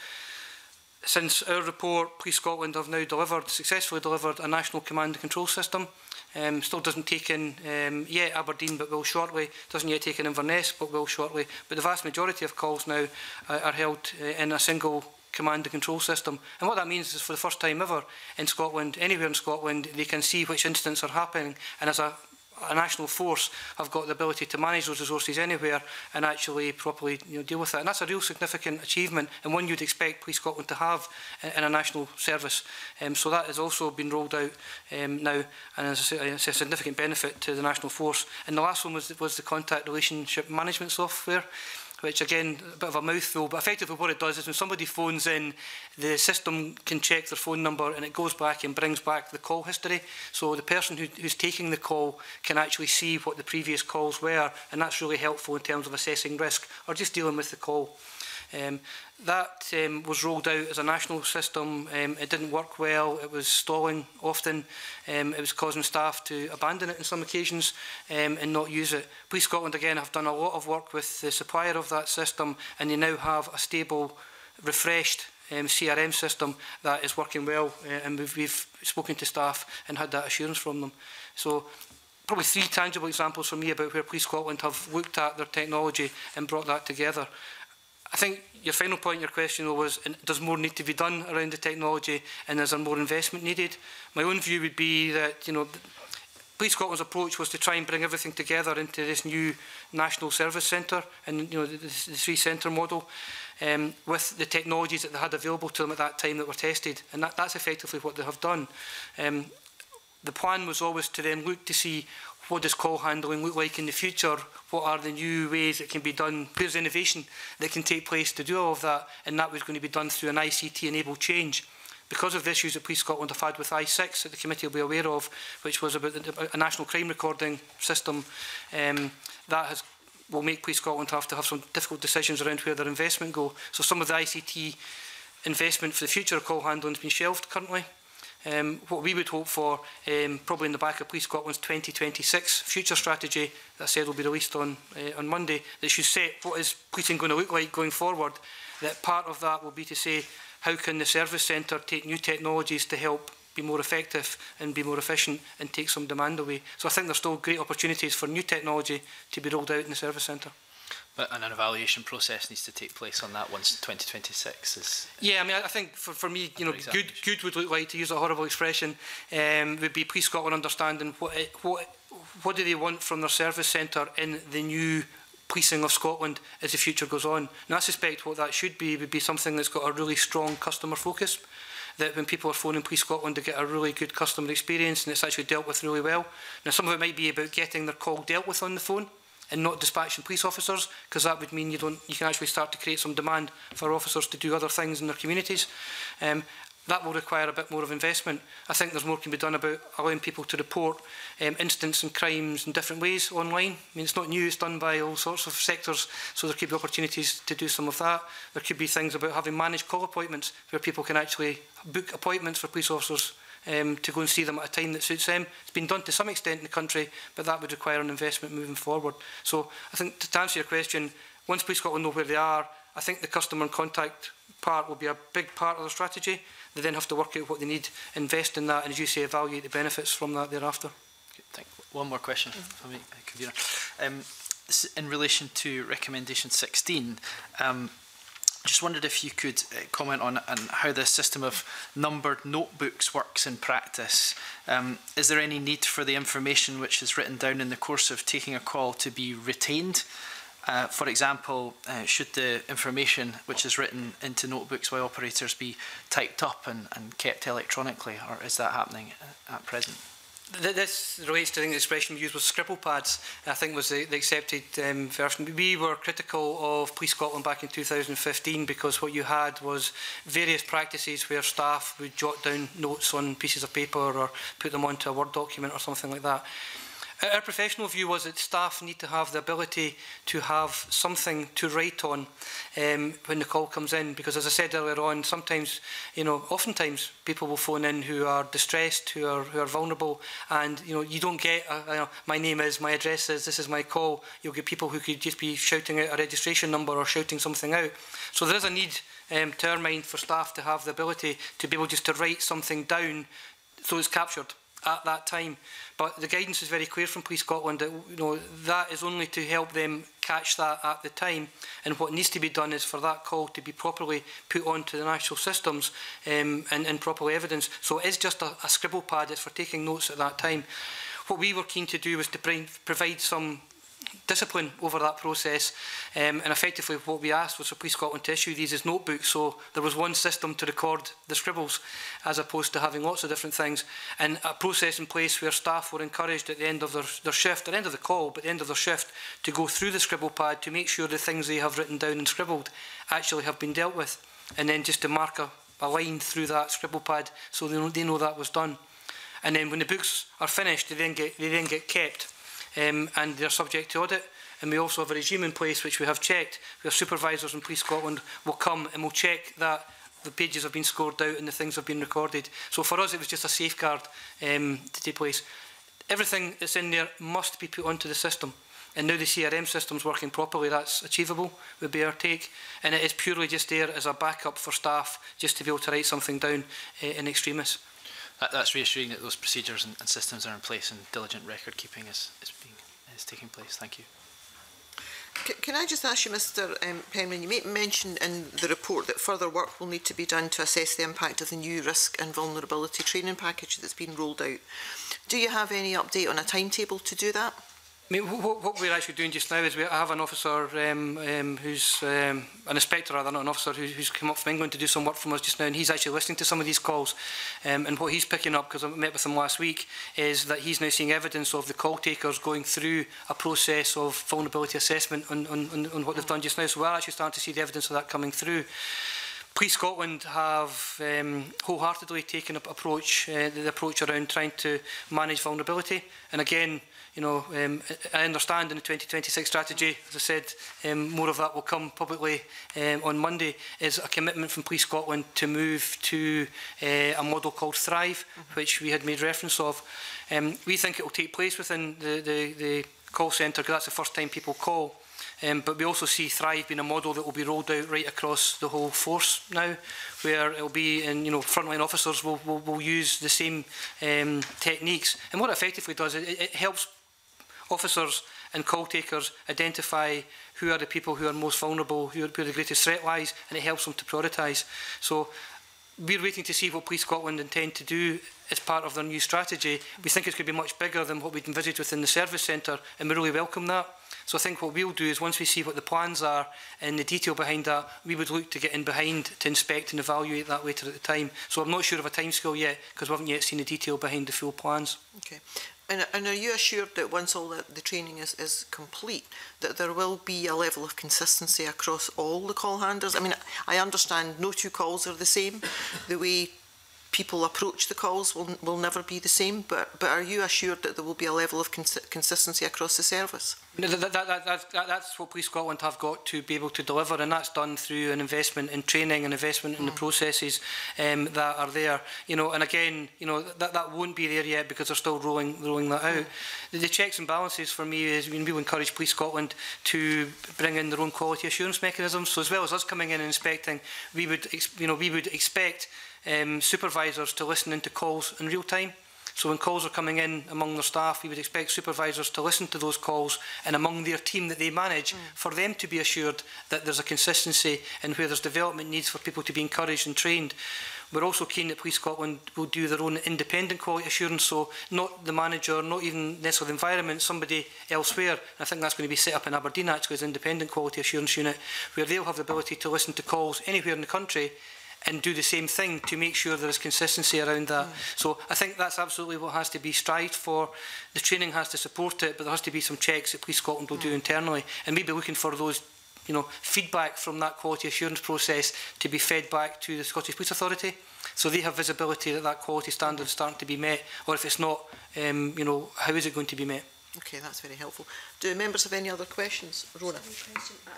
Since our report, Police Scotland have now delivered, successfully delivered, a national command and control system. Still doesn't take in yet Aberdeen, but will shortly. Doesn't yet take in Inverness, but will shortly. But the vast majority of calls now are held in a single command and control system. And what that means is, for the first time ever in Scotland, anywhere in Scotland, they can see which incidents are happening, and as a national force have got the ability to manage those resources anywhere and actually properly, you know, deal with that. And that's a real significant achievement, and one you'd expect Police Scotland to have in a national service. So that has also been rolled out now, and is a significant benefit to the national force. And the last one was the contact relationship management software, which again, a bit of a mouthful, but effectively what it does is when somebody phones in, the system can check their phone number and it goes back and brings back the call history. So the person who's taking the call can actually see what the previous calls were, and that's really helpful in terms of assessing risk or just dealing with the call. That was rolled out as a national system. It didn't work well, it was stalling often, it was causing staff to abandon it on some occasions and not use it. Police Scotland again have done a lot of work with the supplier of that system, and they now have a stable, refreshed CRM system that is working well, and we've spoken to staff and had that assurance from them. So probably 3 tangible examples for me about where Police Scotland have looked at their technology and brought that together. I think your final point in your question was, does more need to be done around the technology, and is there more investment needed? My own view would be that, you know, Police Scotland's approach was to try and bring everything together into this new national service centre, and you know, the 3-centre model, with the technologies that they had available to them at that time that were tested, and that's effectively what they have done. The plan was always to then look to see, what does call handling look like in the future? What are the new ways it can be done? Where's innovation that can take place to do all of that? And that was going to be done through an ICT-enabled change. Because of the issues that Police Scotland have had with I6 that the committee will be aware of, which was about a national crime recording system, that will make Police Scotland have to have some difficult decisions around where their investment go. So some of the ICT investment for the future of call handling has been shelved currently. What we would hope for, probably in the back of Police Scotland's 2026 future strategy, that I said will be released on Monday, that should set what is policing going to look like going forward, that part of that will be to say, how can the service centre take new technologies to help be more effective and be more efficient and take some demand away? So I think there's still great opportunities for new technology to be rolled out in the service centre. But an evaluation process needs to take place on that once 2026 is... Yeah, I mean, I think for me, you know, good would look like, to use a horrible expression, would be Police Scotland understanding what do they want from their service centre in the new policing of Scotland as the future goes on. Now, I suspect what that should be would be something that's got a really strong customer focus, that when people are phoning Police Scotland to get a really good customer experience and it's actually dealt with really well. Now, some of it might be about getting their call dealt with on the phone, and not dispatching police officers, because that would mean you can actually start to create some demand for officers to do other things in their communities. That will require a bit more of investment. I think there's more can be done about allowing people to report incidents and crimes in different ways online. I mean, it's not new, it's done by all sorts of sectors, so there could be opportunities to do some of that. There could be things about having managed call appointments where people can actually book appointments for police officers to go and see them at a time that suits them. It's been done to some extent in the country, but that would require an investment moving forward. So I think to answer your question, once Police Scotland know where they are, I think the customer and contact part will be a big part of their strategy. They then have to work out what they need, invest in that, and as you say, evaluate the benefits from that thereafter. One more question for me, convener. In relation to recommendation 16, just wondered if you could comment on how the system of numbered notebooks works in practice. Is there any need for the information which is written down in the course of taking a call to be retained? For example, should the information which is written into notebooks by operators be typed up and kept electronically, or is that happening at present? This relates to the expression we used with scribble pads, I think was the accepted version. We were critical of Police Scotland back in 2015 because what you had was various practices where staff would jot down notes on pieces of paper or put them onto a Word document or something like that. Our professional view was that staff need to have the ability to have something to write on when the call comes in, because as I said earlier on, sometimes, you know, oftentimes people will phone in who are distressed, who are vulnerable, and you know, you don't get you know, my name is, my address is, this is my call. You'll get people who could just be shouting out a registration number or shouting something out. So there is a need to our mind for staff to have the ability to be able just to write something down so it's captured at that time. But the guidance is very clear from Police Scotland that, you know, that is only to help them catch that at the time, and what needs to be done is for that call to be properly put onto the national systems and properly evidenced. So it is just a scribble pad, it's for taking notes at that time. What we were keen to do was to provide some discipline over that process, and effectively what we asked was for Police Scotland to issue these as notebooks, so there was one system to record the scribbles as opposed to having lots of different things, and a process in place where staff were encouraged at the end of their shift, at the end of the call, but at the end of their shift, to go through the scribble pad to make sure the things they have written down and scribbled actually have been dealt with, and then just to mark a line through that scribble pad so they know that was done. And then when the books are finished, they then get kept. And they're subject to audit, and we also have a regime in place which we have checked, where supervisors in Police Scotland will come and will check that the pages have been scored out and the things have been recorded. So for us it was just a safeguard to take place. Everything that's in there must be put onto the system, and now the CRM system's working properly, that's achievable, would be our take, and it is purely just there as a backup for staff just to be able to write something down in extremis. That's reassuring that those procedures and systems are in place and diligent record keeping is taking place. Thank you. Can I just ask you, Mr Penman, you mentioned in the report that further work will need to be done to assess the impact of the new risk and vulnerability training package that's been rolled out. Do you have any update on a timetable to do that? I mean, what we're actually doing just now is I have an officer who's an inspector, rather, not an officer, who's come up from England to do some work from us just now, and he's actually listening to some of these calls. And what he's picking up, because I met with him last week, is that he's now seeing evidence of the call takers going through a process of vulnerability assessment on what they've done just now. So we're actually starting to see the evidence of that coming through. Police Scotland have wholeheartedly taken up approach, the approach around trying to manage vulnerability, and again, you know, I understand in the 2026 strategy, as I said, more of that will come publicly on Monday, is a commitment from Police Scotland to move to a model called Thrive, which we had made reference of. We think it will take place within the call centre, because that's the first time people call. But we also see Thrive being a model that will be rolled out right across the whole force now, where it will be, and you know, frontline officers will use the same techniques. And what it effectively does, it helps officers and call takers identify who are the people who are most vulnerable, who the greatest threat lies, and it helps them to prioritise. So we're waiting to see what Police Scotland intend to do as part of their new strategy. We think it's going to be much bigger than what we'd envisaged within the service centre, and we really welcome that. So I think what we'll do is, once we see what the plans are and the detail behind that, we would look to get in behind to inspect and evaluate that later at the time. So I'm not sure of a timescale yet, because we haven't yet seen the detail behind the full plans. Okay. And are you assured that once all the training is complete, that there will be a level of consistency across all the call handlers? I mean, I understand no two calls are the same. The way people approach the calls will never be the same, but are you assured that there will be a level of consistency across the service? No, that's what Police Scotland have got to be able to deliver, and that's done through an investment in training and investment in the processes that are there. You know, and again, you know, that won't be there yet because they're still rolling that out. The checks and balances for me is we will encourage Police Scotland to bring in their own quality assurance mechanisms. So as well as us coming in and inspecting, we would expect supervisors to listen into calls in real time. So when calls are coming in among their staff, we would expect supervisors to listen to those calls and among their team that they manage for them to be assured that there's a consistency and where there's development needs for people to be encouraged and trained. We're also keen that Police Scotland will do their own independent quality assurance, so not the manager, not even necessarily the environment, somebody elsewhere. And I think that's going to be set up in Aberdeen actually as an independent quality assurance unit, where they'll have the ability to listen to calls anywhere in the country and do the same thing to make sure there is consistency around that. So I think that's absolutely what has to be strived for. The training has to support it, but there has to be some checks that Police Scotland will do internally, and maybe looking for those, you know, feedback from that quality assurance process to be fed back to the Scottish Police Authority, so they have visibility that that quality standard is starting to be met, or if it's not, you know, how is it going to be met? Okay, that's very helpful. Do members have any other questions? Rona?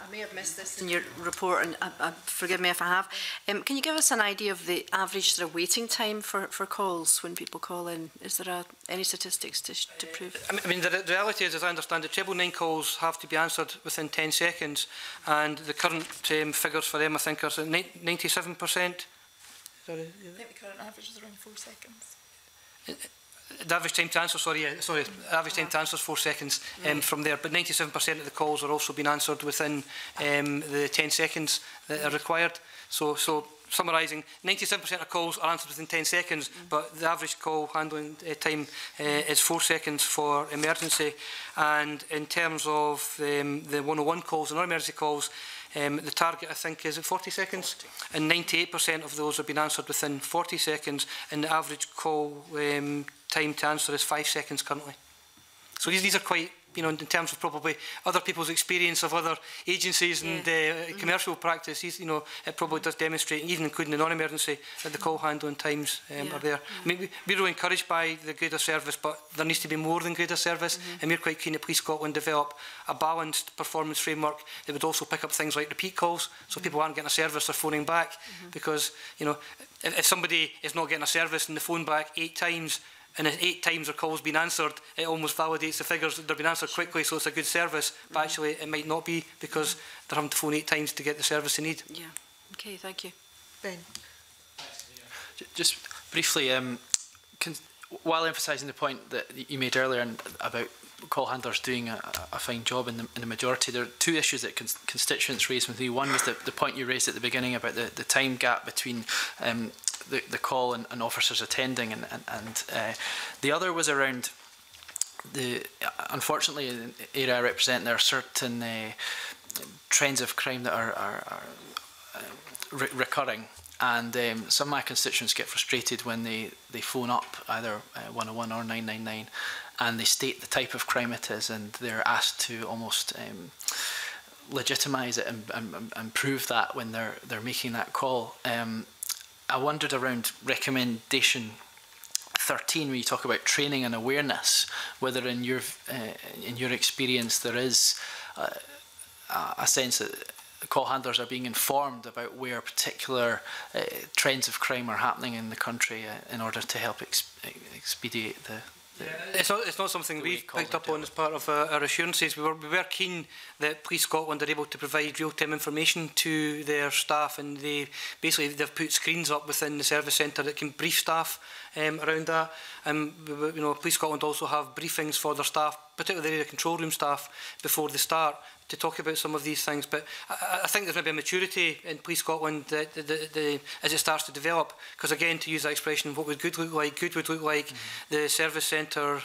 I may have missed this in your report, and forgive me if I have. Can you give us an idea of the average waiting time for calls when people call in? Is there any statistics to prove? I mean, the reality is, as I understand it, 999 calls have to be answered within 10 seconds, and the current figures for them, I think, are 97%. Sorry, I think the current average is around 4 seconds. The average time to answer, the average time to answer is 4 seconds from there, but 97% of the calls are also being answered within the 10 seconds that are required. So summarising, 97% of calls are answered within 10 seconds, but the average call handling time is 4 seconds for emergency. And in terms of the 101 calls and non-emergency calls, the target, I think, is at 40 seconds, and 98% of those have been answered within 40 seconds, and the average call time to answer is 5 seconds currently. So these are quite, you know, in terms of probably other people's experience of other agencies and commercial practices, you know, it probably does demonstrate, even including the non-emergency, that the call handling times are there. I mean, we're really encouraged by the greater service, but there needs to be more than greater service, and we're quite keen that Police Scotland develop a balanced performance framework that would also pick up things like repeat calls, so people aren't getting a service, they're phoning back, because, you know, if somebody is not getting a service and they phone back 8 times, and if 8 times their call's been answered, it almost validates the figures that they've been answered quickly, so it's a good service, but actually it might not be because they're having to phone 8 times to get the service they need. Yeah. Okay, thank you. Ben? Just briefly, while emphasising the point that you made earlier about call handlers doing a fine job in the majority, there are two issues that constituents raised with me. One was the point you raised at the beginning about the time gap between the call and officers attending, and the other was around the, unfortunately, in the area I represent, there are certain trends of crime that are recurring, and some of my constituents get frustrated when they phone up either 101 or 999 and they state the type of crime it is, and they're asked to almost legitimise it and prove that when they're making that call. I wondered around recommendation 13, where you talk about training and awareness, whether in your experience there is a sense that call handlers are being informed about where particular trends of crime are happening in the country in order to help expedite the... It's not something we've picked up on as part of our assurances. We were keen that Police Scotland are able to provide real-time information to their staff, and they've put screens up within the service centre that can brief staff around that. And you know, Police Scotland also have briefings for their staff, particularly the area control room staff, before they start, to talk about some of these things. But I think there's maybe a maturity in Police Scotland that as it starts to develop, because again, to use that expression, what would good look like? Good would look like the service centre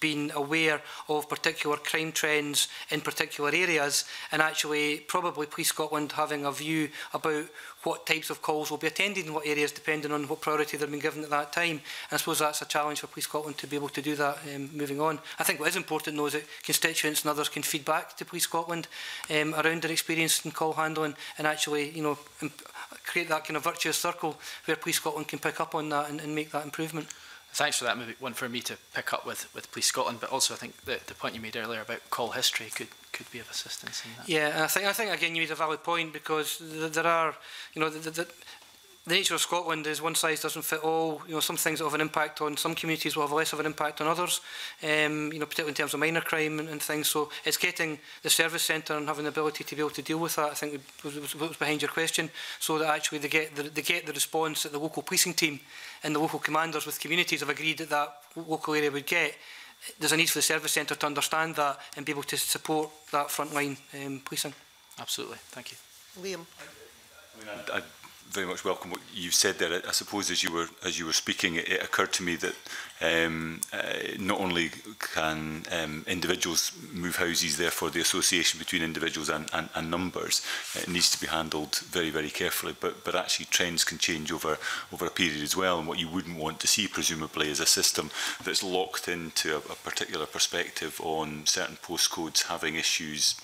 being aware of particular crime trends in particular areas, and actually probably Police Scotland having a view about what types of calls will be attended in what areas, depending on what priority they've been given at that time. And I suppose that's a challenge for Police Scotland to be able to do that moving on. I think what is important, though, is that constituents and others can feed back to Police Scotland around their experience in call handling, and actually, you know, create that kind of virtuous circle where Police Scotland can pick up on that and make that improvement. Thanks for that. Maybe one for me to pick up with Police Scotland, but also I think the point you made earlier about call history could be of assistance in that. Yeah, and I think again you made a valid point, because there are, you know, the nature of Scotland is one size doesn't fit all. You know, some things that have an impact on some communities will have less of an impact on others. You know, particularly in terms of minor crime and things. So it's getting the service centre and having the ability to be able to deal with that, I think, was behind your question. So that actually they get the response that the local policing team and the local commanders with communities have agreed that that local area would get. There's a need for the service centre to understand that and be able to support that frontline policing. Absolutely. Thank you, Liam. I very much welcome what you've said there. I suppose as you were speaking, it occurred to me that not only can individuals move houses, therefore the association between individuals and numbers needs to be handled very, very carefully, but actually trends can change over a period as well, and what you wouldn't want to see presumably is a system that's locked into a particular perspective on certain postcodes having issues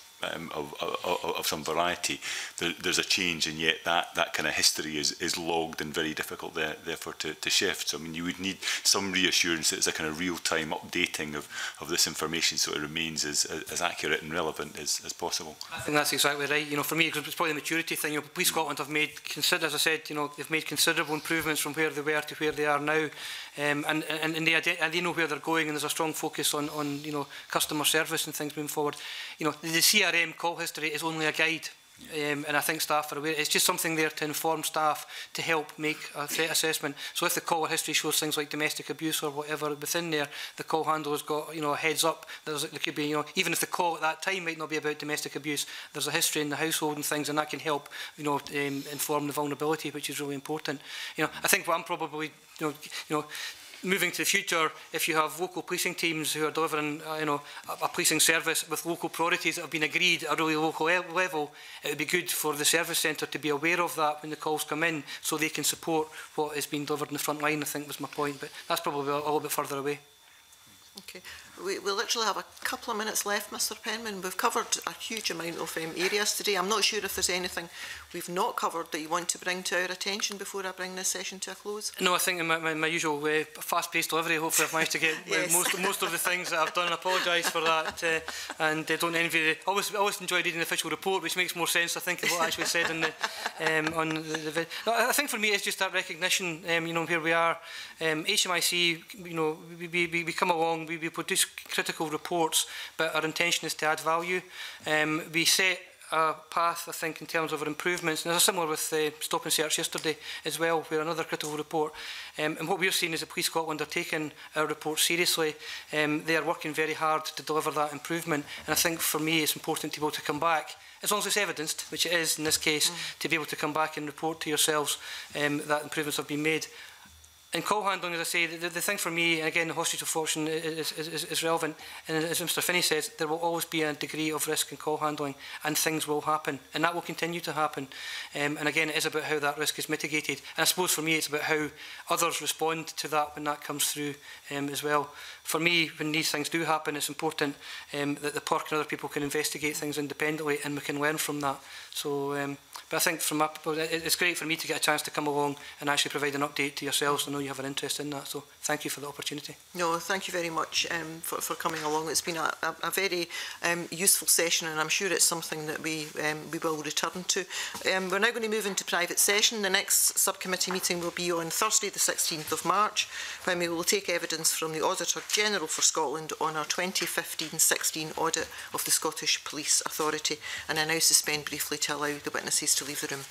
of some variety. There's a change, and yet that kind of history is logged and very difficult therefore to shift. So I mean, you would need some reassurance that it's a kind of real-time updating of this information, so it remains as accurate and relevant as possible. I think that's exactly right. You know, for me, it's probably the maturity thing. You know, Police Scotland have made, as I said, you know, they've made considerable improvements from where they were to where they are now, and they know where they're going, and there's a strong focus on you know, customer service and things moving forward. You know, the CRM call history is only a guide, and I think staff are aware. It's just something there to inform staff, to help make a threat assessment. So if the caller history shows things like domestic abuse or whatever within there, the call handler's got, you know, a heads up. There could be, you know, even if the call at that time might not be about domestic abuse, there's a history in the household and things, and that can help, you know, inform the vulnerability, which is really important. You know, I think what I'm probably, you know. Moving to the future, if you have local policing teams who are delivering, you know, a policing service with local priorities that have been agreed at a really local level, it would be good for the service centre to be aware of that when the calls come in, so they can support what is being delivered in the front line, I think was my point, but that's probably a little bit further away. Okay, we literally have a couple of minutes left, Mr. Penman. We've covered a huge amount of areas today. I'm not sure if there's anything we've not covered that you want to bring to our attention before I bring this session to a close. No, I think in my usual fast-paced delivery, hopefully I've managed to get most of the things that I've done. I apologise for that, and don't envy. I always enjoy reading the official report, which makes more sense, I think, of what I actually said in the on the. No, I think for me it's just that recognition. You know, where we are, HMIC. You know, we come along. We produce critical reports, but our intention is to add value. We set a path, I think, in terms of our improvements, and there's a similar with Stop and Search yesterday as well, where another critical report. And what we're seeing is that Police Scotland are taking our report seriously. They are working very hard to deliver that improvement, and I think for me it's important to be able to come back, as long as it's evidenced, which it is in this case, to be able to come back and report to yourselves that improvements have been made. And call handling, as I say, the thing for me, and again, the hostage of fortune is relevant. And as Mr. Finney says, there will always be a degree of risk in call handling, and things will happen, and that will continue to happen. And again, it is about how that risk is mitigated. And I suppose for me, it's about how others respond to that when that comes through as well. For me, when these things do happen, it's important that the PIRC and other people can investigate things independently, and we can learn from that. So, but I think from up, it's great for me to get a chance to come along and actually provide an update to yourselves. I know you have an interest in that, so thank you for the opportunity. No, thank you very much for coming along. It's been a very useful session, and I'm sure it's something that we will return to. We're now going to move into private session. The next subcommittee meeting will be on Thursday, the 16th of March, when we will take evidence from the Auditor General for Scotland on our 2015-16 audit of the Scottish Police Authority, and I now suspend briefly to allow the witnesses to leave the room.